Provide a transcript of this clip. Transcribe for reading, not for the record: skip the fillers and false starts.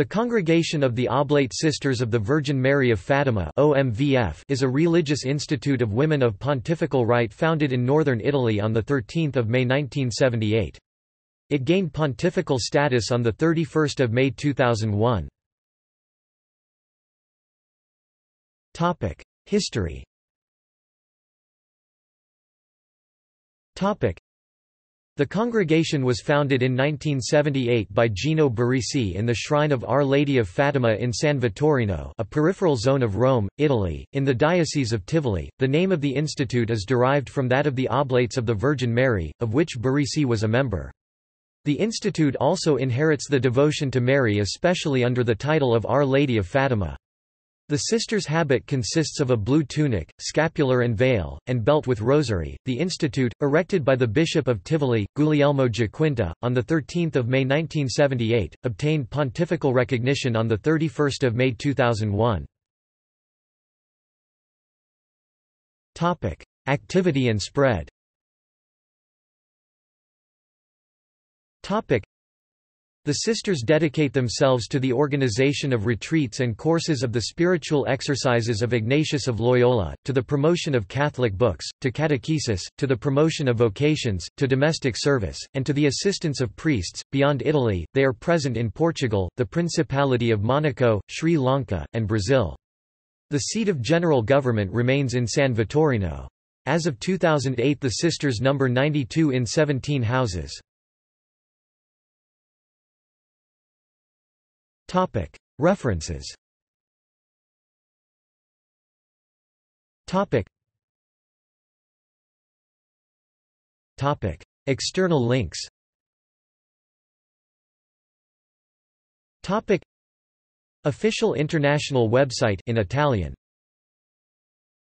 The Congregation of the Oblate Sisters of the Virgin Mary of Fatima is a religious institute of women of pontifical right founded in northern Italy on 13 May 1978. It gained pontifical status on 31 May 2001. History. The congregation was founded in 1978 by Gino Barisi in the shrine of Our Lady of Fatima in San Vittorino, a peripheral zone of Rome, Italy, in the Diocese of Tivoli. The name of the institute is derived from that of the Oblates of the Virgin Mary, of which Barisi was a member. The institute also inherits the devotion to Mary, especially under the title of Our Lady of Fatima. The sisters' habit consists of a blue tunic, scapular and veil, and belt with rosary. The institute, erected by the Bishop of Tivoli, Guglielmo Giacquinta, on 13 May 1978, obtained pontifical recognition on 31 May 2001. Activity and spread. The sisters dedicate themselves to the organization of retreats and courses of the spiritual exercises of Ignatius of Loyola, to the promotion of Catholic books, to catechesis, to the promotion of vocations, to domestic service, and to the assistance of priests. Beyond Italy, they are present in Portugal, the Principality of Monaco, Sri Lanka, and Brazil. The seat of general government remains in San Vittorino. As of 2008, the sisters number 92 in 17 houses. References. External links. Official international website in Italian.